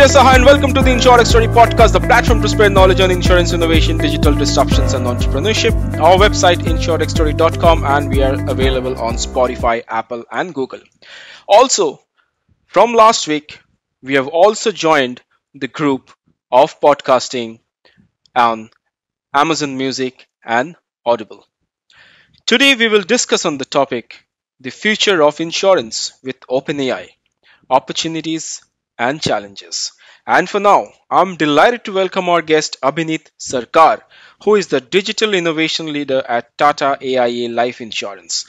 Surya Saha and welcome to the Insurtech Story Podcast, the platform to spread knowledge on insurance innovation, digital disruptions and entrepreneurship. Our website InsurtechStory.com, and we are available on Spotify, Apple and Google. Also, from last week, we have also joined the group of podcasting on Amazon Music and Audible. Today, we will discuss on the topic, the future of insurance with OpenAI, opportunities and challenges. And for now, I'm delighted to welcome our guest Abhinit Sarkar, who is the digital innovation leader at Tata AIA Life Insurance.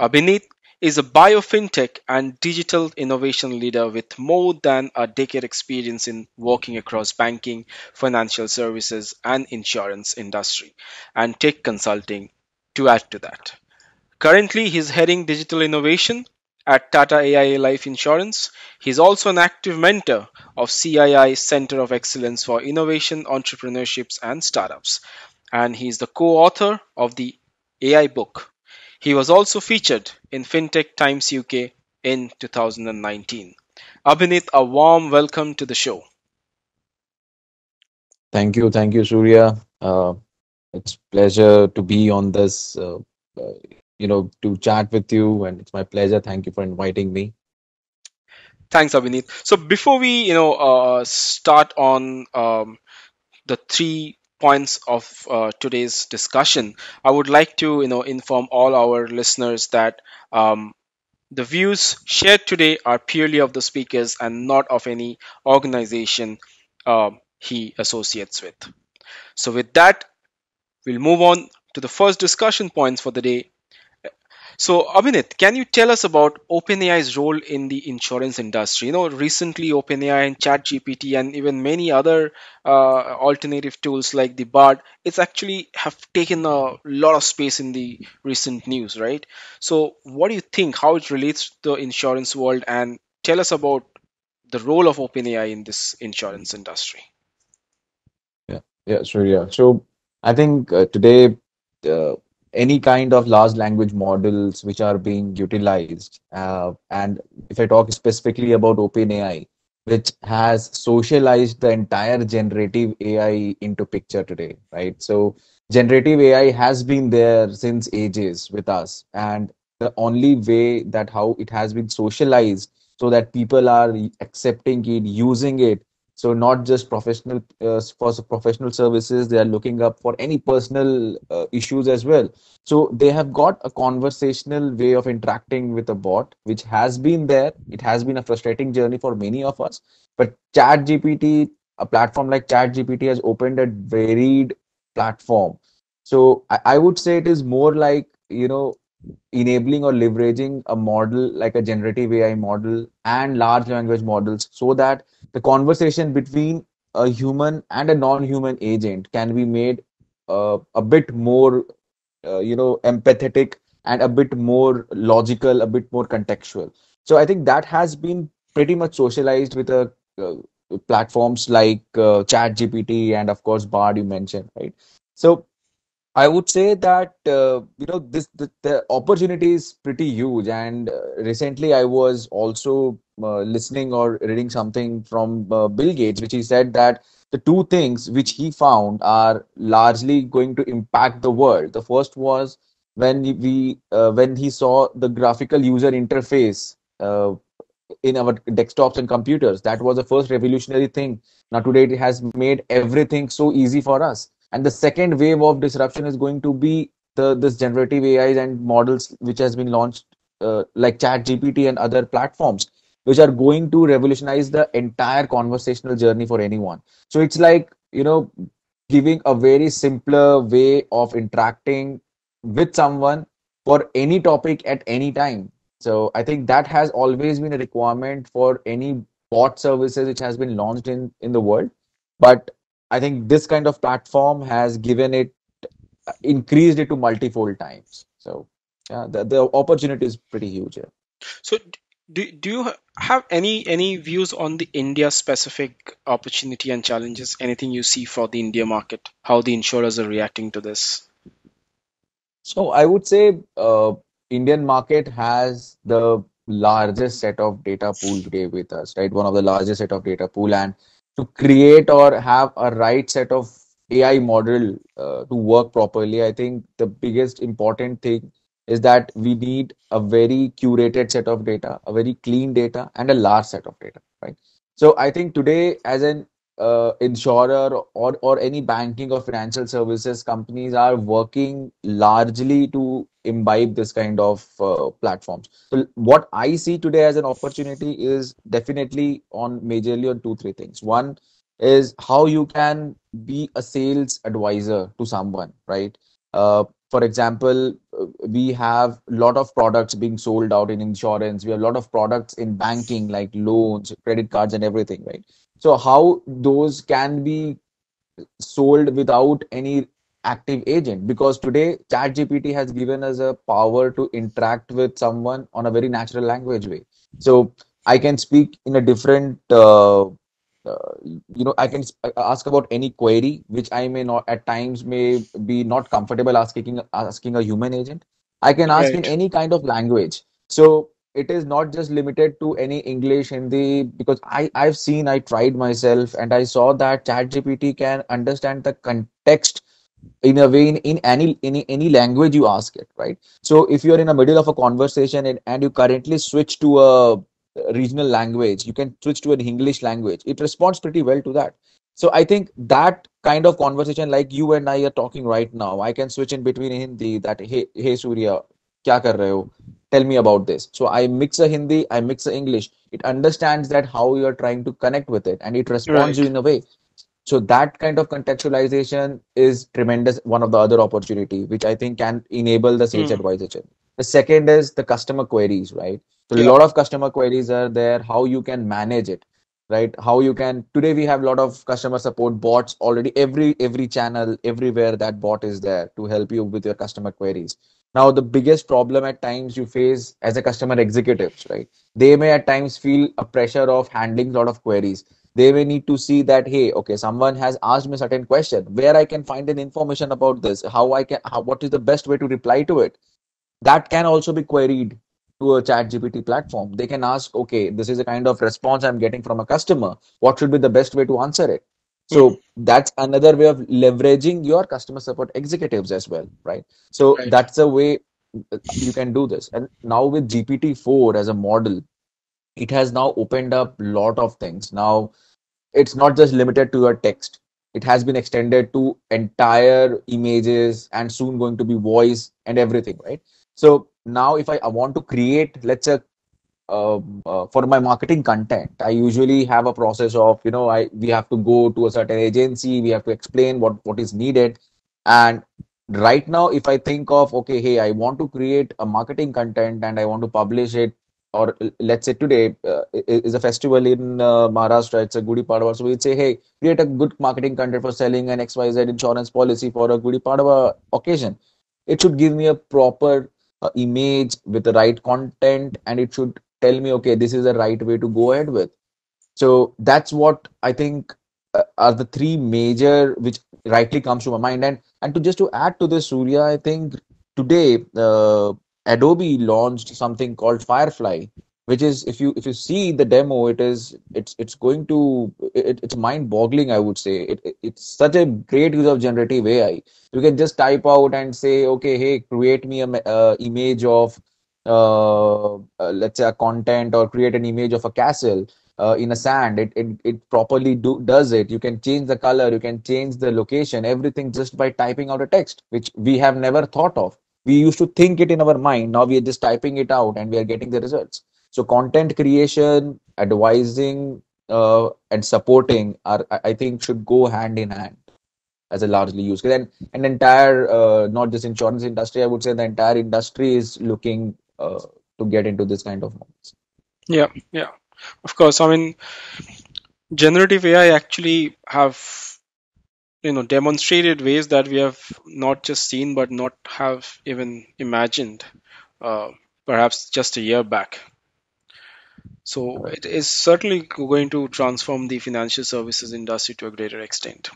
Abhinit is a biofintech and digital innovation leader with more than a decade experience in working across banking, financial services, and insurance industry, and tech consulting to add to that. Currently, he's heading digital innovation at Tata AIA Life Insurance. He's also an active mentor of CII Center of Excellence for Innovation, Entrepreneurships, and Startups. And he's the co-author of the AI book. He was also featured in FinTech Times UK in 2019. Abhinit, a warm welcome to the show. Thank you, Surya. It's a pleasure to be on this to chat with you, and it's my pleasure. Thank you for inviting me. Thanks, Abhinit. So before we, start on the 3 points of today's discussion, I would like to, inform all our listeners that the views shared today are purely of the speakers and not of any organization he associates with. So with that, we'll move on to the first discussion points for the day. So, Abhinit, can you tell us about OpenAI's role in the insurance industry? Recently OpenAI and ChatGPT and even many other alternative tools like the Bard, it's actually have taken a lot of space in the recent news, right? So, what do you think, how it relates to the insurance world, and tell us about the role of OpenAI in this insurance industry? Yeah, sure. So, I think today, any kind of large language models which are being utilized, and if I talk specifically about OpenAI, which has socialized the entire generative AI into picture today, right? So generative AI has been there since ages with us, and the only way that how it has been socialized so that people are accepting it, using it. So not just professional for professional services, they are looking up for any personal issues as well. So they have got a conversational way of interacting with a bot, which has been there. It has been a frustrating journey for many of us. But ChatGPT, a platform like ChatGPT has opened a varied platform. So I would say it is more like, enabling or leveraging a model like a generative AI model and large language models so that the conversation between a human and a non-human agent can be made a bit more, empathetic and a bit more logical, a bit more contextual. So I think that has been pretty much socialized with platforms like ChatGPT and of course Bard you mentioned, right? So I would say that, the opportunity is pretty huge. And recently I was also listening or reading something from Bill Gates, which he said that the two things which he found are largely going to impact the world. The first was when he saw the graphical user interface in our desktops and computers. That was the first revolutionary thing. Now today it has made everything so easy for us. And the second wave of disruption is going to be this generative AIs and models which has been launched like ChatGPT and other platforms, which are going to revolutionize the entire conversational journey for anyone. So it's like, giving a very simpler way of interacting with someone for any topic at any time. So I think that has always been a requirement for any bot services which has been launched in the world. But I think this kind of platform has increased it to multifold times. So yeah, the opportunity is pretty huge here. So do you have any views on the India specific opportunity and challenges? Anything you see for the India market, how the insurers are reacting to this? So I would say Indian market has the largest set of data pool today with us, right? One of the largest set of data pool, and to create or have a right set of AI model to work properly, I think the biggest important thing is that we need a very curated set of data, a very clean data, and a large set of data, right? So I think today, as an insurer or any banking or financial services companies are working largely to imbibe this kind of platforms. So what I see today as an opportunity is definitely majorly on 2-3 things. One is how you can be a sales advisor to someone, right? For example, we have a lot of products being sold out in insurance. We have a lot of products in banking, like loans, credit cards, and everything, right? So how those can be sold without any active agent? Because today, ChatGPT has given us a power to interact with someone on a very natural language way. So I can speak in a different, I can ask about any query which I may be not comfortable asking a human agent. I can ask in any kind of language. So it is not just limited to any English, Hindi, because I tried myself and I saw that ChatGPT can understand the context in a way in any language you ask it, right? So if you are in the middle of a conversation and you currently switch to a regional language, you can switch to an English language. It responds pretty well to that. So I think that kind of conversation, like you and I are talking right now, I can switch in between Hindi that, hey Surya, kya kar rahe ho? Tell me about this. So I mix a Hindi, I mix a English. It understands that how you're trying to connect with it and it responds you in a way. So that kind of contextualization is tremendous. One of the other opportunity, which I think can enable the sales advisor channel. The second is the customer queries, right? So a lot of customer queries are there, how you can manage it, right? Today we have a lot of customer support bots already, every channel, everywhere that bot is there to help you with your customer queries. Now, the biggest problem at times you face as a customer executives, right? They may at times feel a pressure of handling a lot of queries. They may need to see that, hey, okay, someone has asked me a certain question, where I can find an information about this, what is the best way to reply to it? That can also be queried to a ChatGPT platform. They can ask, okay, this is a kind of response I'm getting from a customer. What should be the best way to answer it? So that's another way of leveraging your customer support executives as well, right? So that's a way you can do this. And now with GPT-4 as a model, it has now opened up a lot of things. Now, it's not just limited to your text. It has been extended to entire images and soon going to be voice and everything, right? So now if I want to create, let's say, for my marketing content, I usually have a process of, we have to go to a certain agency, we have to explain what is needed. And right now, if I think of, okay, hey, I want to create a marketing content and I want to publish it, or let's say today is a festival in Maharashtra, it's a Gudi Padwa. So we'd say, hey, create a good marketing content for selling an XYZ insurance policy for a Gudi Padwa occasion. It should give me a proper image with the right content, and it should tell me, okay, this is the right way to go ahead with. So that's what I think are the three major which rightly comes to my mind. And to add to this, Surya, I think today Adobe launched something called Firefly, which is, if you see the demo, it's mind-boggling, I would say. It's such a great use of generative AI. You can just type out and say, okay, hey, create me an image of, let's say, a content, or create an image of a castle in a sand. It properly does it. You can change the color, you can change the location, everything just by typing out a text, which we have never thought of. We used to think it in our mind. Now we are just typing it out and we are getting the results. So content creation, advising, and supporting are, I think, should go hand in hand as a largely used. And an entire, not just insurance industry, I would say the entire industry is looking to get into this kind of models. Yeah, of course. I mean, generative AI actually have, demonstrated ways that we have not just seen, but not have even imagined, perhaps just a year back. So it is certainly going to transform the financial services industry to a greater extent.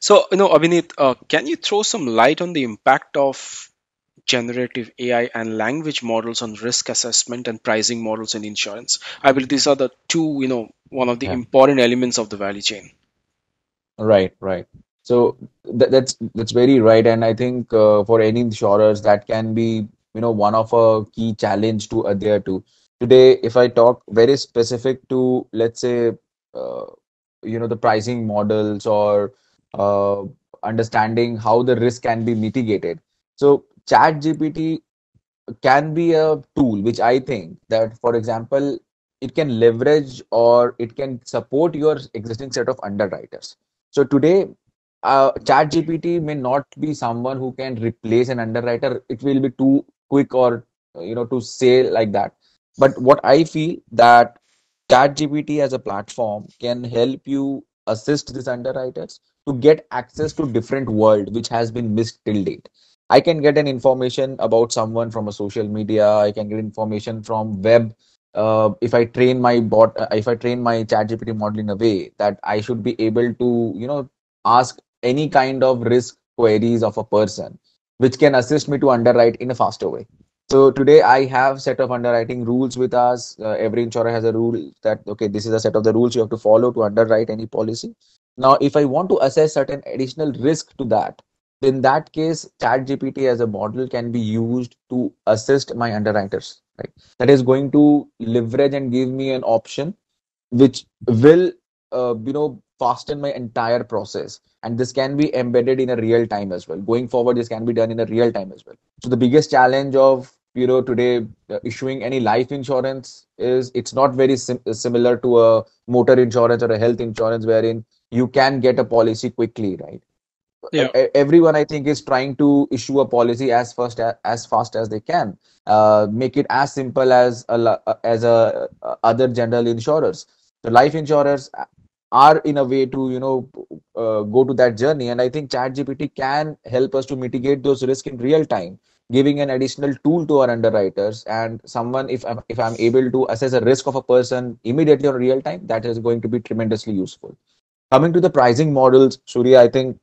So, Abhinit, can you throw some light on the impact of generative AI and language models on risk assessment and pricing models in insurance. I believe these are the two, one of the important elements of the value chain. Right, right. So that's very right. And I think for any insurers, that can be, one of a key challenge to adhere to. Today, if I talk very specific to, let's say, the pricing models or understanding how the risk can be mitigated. So ChatGPT can be a tool, which I think that, for example, it can leverage or it can support your existing set of underwriters. So today, ChatGPT may not be someone who can replace an underwriter. It will be too quick or, to say like that. But what I feel that ChatGPT as a platform can help you assist these underwriters to get access to different world, which has been missed till date. I can get an information about someone from a social media. I can get information from web. If I train my ChatGPT model in a way that I should be able to, ask any kind of risk queries of a person, which can assist me to underwrite in a faster way. So today I have set of underwriting rules with us. Every insurer has a rule that, okay, this is a set of the rules you have to follow to underwrite any policy. Now, if I want to assess certain additional risk to that, in that case, ChatGPT as a model can be used to assist my underwriters. Right? That is going to leverage and give me an option which will, fasten my entire process. And this can be embedded in a real time as well. Going forward, this can be done in a real time as well. So the biggest challenge of, today issuing any life insurance is it's not very similar to a motor insurance or a health insurance wherein you can get a policy quickly, right? Yeah. Everyone, I think, is trying to issue a policy as fast as they can. Make it as simple as other general insurers. The life insurers are in a way to go to that journey, and I think ChatGPT can help us to mitigate those risks in real time, giving an additional tool to our underwriters and someone. If I'm able to assess a risk of a person immediately on real time, that is going to be tremendously useful. Coming to the pricing models, Surya, I think.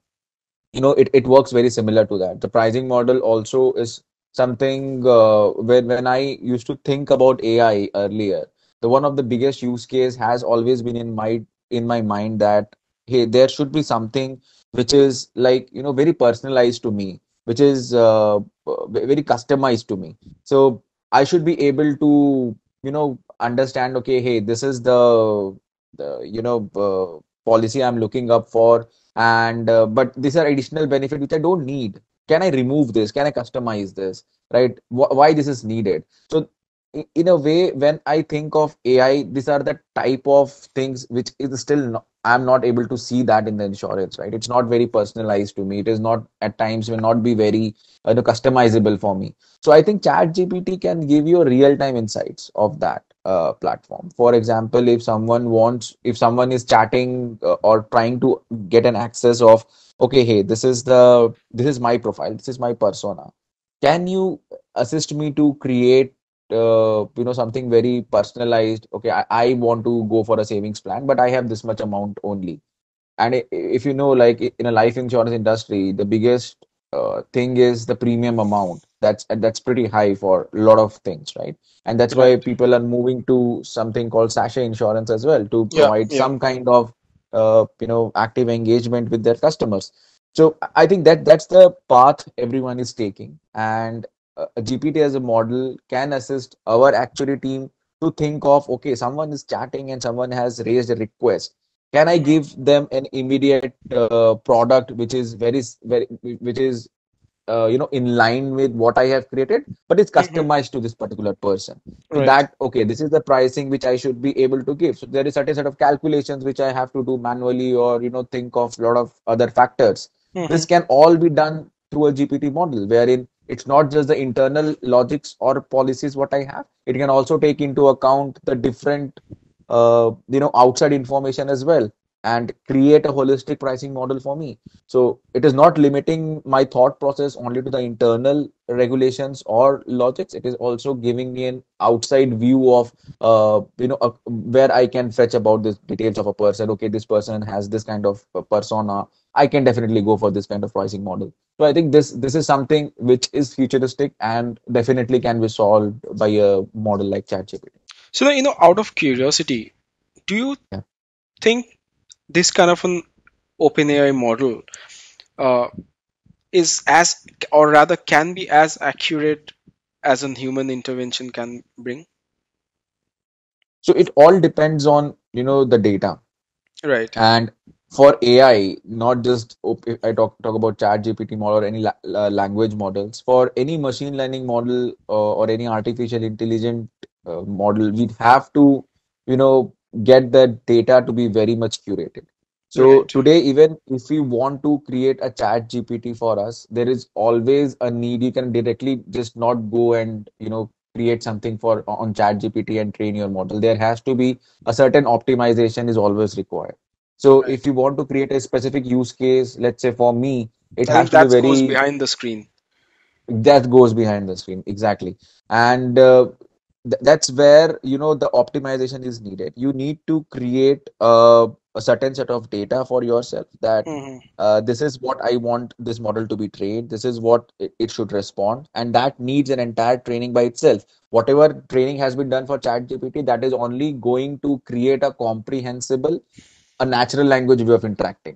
It works very similar to that. The pricing model also is something when I used to think about AI earlier, the one of the biggest use case has always been in my mind that, hey, there should be something which is like, very personalized to me, which is very customized to me. So I should be able to, understand, okay, hey, this is the policy I'm looking up for. And but these are additional benefits which I don't need. Can I remove this? Can I customize this? Right? Why this is needed? So in a way, when I think of AI, these are the type of things which is still I'm not able to see that in the insurance. Right? It's not very personalized to me. It is not at times will not be very customizable for me. So I think ChatGPT can give you real-time insights of that platform. For example, if someone is chatting or trying to get an access of, okay, hey, this is my profile, this is my persona. Can you assist me to create, something very personalized? Okay, I want to go for a savings plan, but I have this much amount only. And if like in a life insurance industry, the biggest thing is the premium amount. That's pretty high for a lot of things, right? And that's why people are moving to something called Sasha Insurance as well to provide some kind of active engagement with their customers. So I think that's the path everyone is taking, and GPT as a model can assist our actuary team to think of, okay, someone is chatting and someone has raised a request. Can I give them an immediate product which is in line with what I have created, but it's customized to this particular person? Right. That, okay, this is the pricing which I should be able to give. So there is certain set of calculations which I have to do manually or, think of a lot of other factors. Mm-hmm. This can all be done through a GPT model wherein it's not just the internal logics or policies what I have. It can also take into account the different outside information as well, and create a holistic pricing model for me. So it is not limiting my thought process only to the internal regulations or logics. It is also giving me an outside view of, where I can fetch about the details of a person. Okay, this person has this kind of persona. I can definitely go for this kind of pricing model. So I think this is something which is futuristic and definitely can be solved by a model like ChatGPT. So, out of curiosity, do you think this kind of an OpenAI model is as, or rather can be as accurate as a human intervention can bring? So it all depends on, the data. Right. And for AI, not just if I talk about ChatGPT model or any language models, for any machine learning model or any artificial intelligent model, we'd have to, get the data to be very much curated. So today, even if we want to create a ChatGPT for us, there is always a need. You can directly just not go and, create something on ChatGPT and train your model. There has to be a certain optimization is always required. So if you want to create a specific use case, let's say for me, it has to be very... That goes behind the screen, exactly. And that's where, the optimization is needed. You need to create a certain set of data for yourself that this is what I want this model to be trained. This is what it should respond. And that needs an entire training by itself. Whatever training has been done for ChatGPT, that is only going to create a comprehensible... a natural language way of interacting,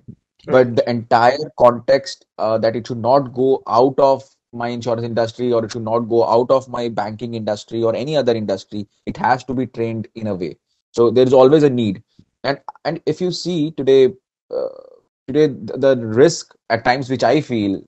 but the entire context that it should not go out of my insurance industry, or it should not go out of my banking industry or any other industry. It has to be trained in a way. So there is always a need. And if you see today, the risk at times, which I feel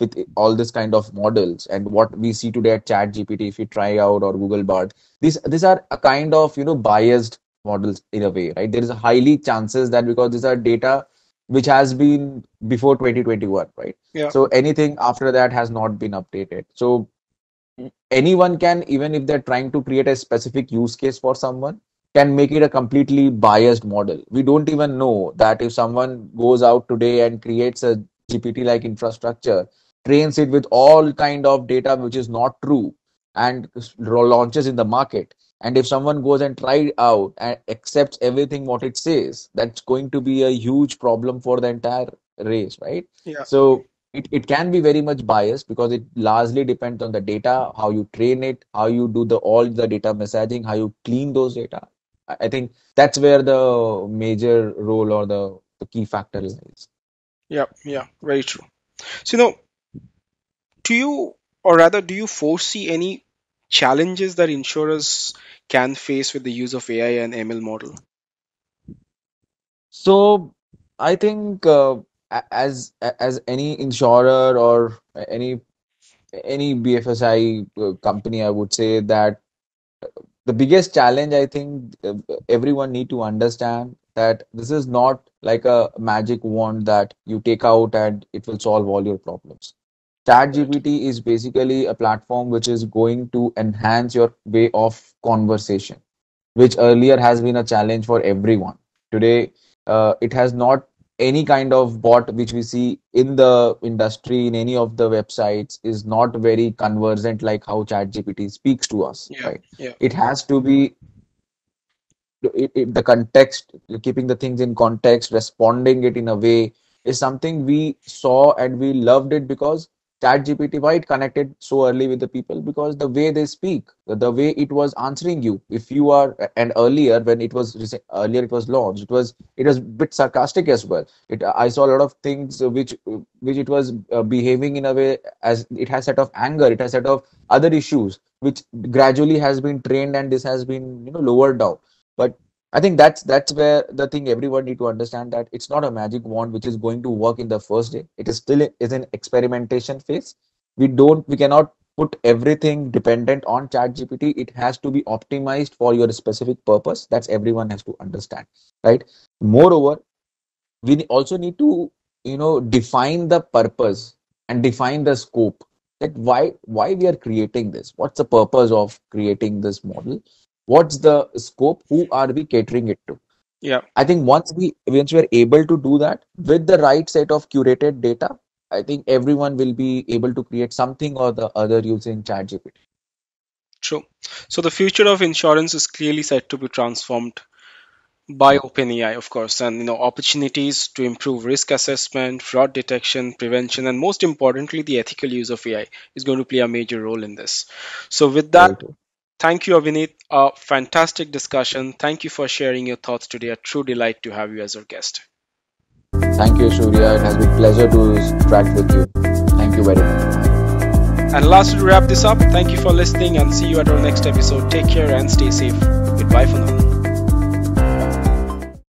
with all this kind of models and what we see today at ChatGPT, if you try out, or Google Bard, these are a kind of, biased models in a way, right? There is a highly chances that because these are data which has been before 2021, right? Yeah. So anything after that has not been updated. So anyone can, even if they're trying to create a specific use case for someone, can make it a completely biased model. We don't even know that if someone goes out today and creates a GPT-like infrastructure, trains it with all kind of data which is not true and launches in the market. And if someone goes and tries out and accepts everything what it says, that's going to be a huge problem for the entire race, right? Yeah. So it can be very much biased because it largely depends on the data, how you train it, how you do all the data messaging, how you clean those data. I think that's where the major role or the key factor lies. Yeah, very true. So, do you foresee any challenges that insurers can face with the use of AI and ML model? So I think as any insurer or any BFSI company, I would say that the biggest challenge, I think everyone need to understand that this is not like a magic wand that you take out and it will solve all your problems. ChatGPT is basically a platform which is going to enhance your way of conversation, which earlier has been a challenge for everyone. Today, it has not any kind of bot which we see in the industry, in any of the websites, is not very conversant like how ChatGPT speaks to us. Yeah, right? Yeah. It has to be the context, keeping the things in context, responding it in a way is something we saw and we loved it because ChatGPT, why it connected so early with the people, because the way they speak, the way it was answering you. If you are, and earlier when it was launched, it was a bit sarcastic as well. I saw a lot of things which it was behaving in a way as it has set of anger, it has set of other issues, which gradually has been trained and this has been lowered down. But I think that's where the thing everyone need to understand that it's not a magic wand which is going to work in the first day. It is still is an experimentation phase. We cannot put everything dependent on ChatGPT. It has to be optimized for your specific purpose. That's everyone has to understand, right? Moreover, we also need to define the purpose and define the scope. That why we are creating this? What's the purpose of creating this model? What's the scope? Who are we catering it to? Yeah. I think once we are able to do that with the right set of curated data, I think everyone will be able to create something or the other using ChatGPT. True. So the future of insurance is clearly set to be transformed by OpenAI, of course, and opportunities to improve risk assessment, fraud detection, prevention, and most importantly, the ethical use of AI is going to play a major role in this. So with that, thank you, Abhinit. A fantastic discussion. Thank you for sharing your thoughts today. A true delight to have you as our guest. Thank you, Surya. It has been a pleasure to chat with you. Thank you very much. And lastly, to wrap this up, thank you for listening and see you at our next episode. Take care and stay safe. Goodbye for now.